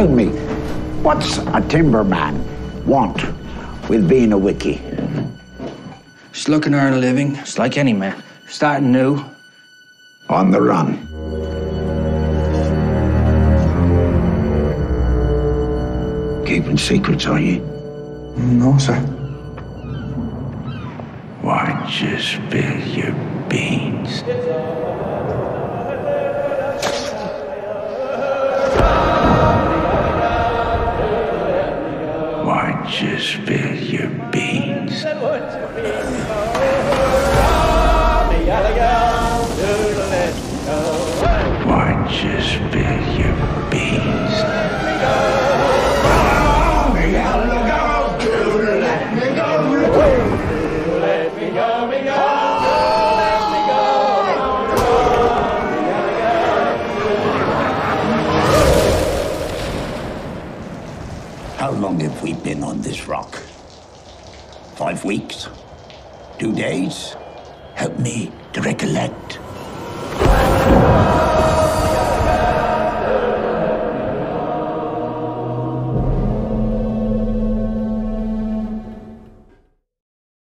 Tell me, what's a timberman want with being a wickie? Just looking to earn a living, just like any man. Starting new. On the run. Keeping secrets, are you? No, sir. Why just spill your beans? Why just spill your beans? Why just spill your beans? How long have we been on this rock? 5 weeks? 2 days? Help me to recollect.